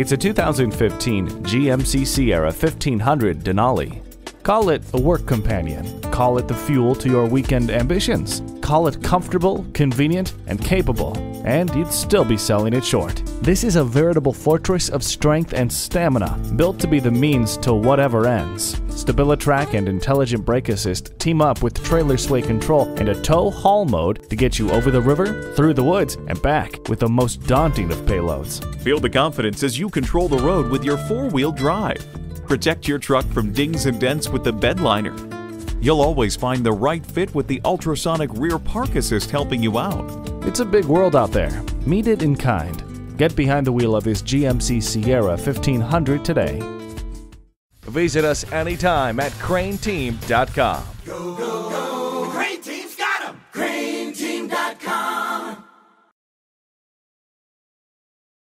It's a 2015 GMC Sierra 1500 Denali. Call it a work companion. Call it the fuel to your weekend ambitions. Call it comfortable, convenient, and capable. And you'd still be selling it short. This is a veritable fortress of strength and stamina, built to be the means to whatever ends. Stabilitrack and Intelligent Brake Assist team up with Trailer Sway Control and a tow haul mode to get you over the river, through the woods, and back with the most daunting of payloads. Feel the confidence as you control the road with your four-wheel drive. Protect your truck from dings and dents with the bed liner. You'll always find the right fit with the ultrasonic rear park assist helping you out. It's a big world out there. Meet it in kind. Get behind the wheel of this GMC Sierra 1500 today. Visit us anytime at craneteam.com.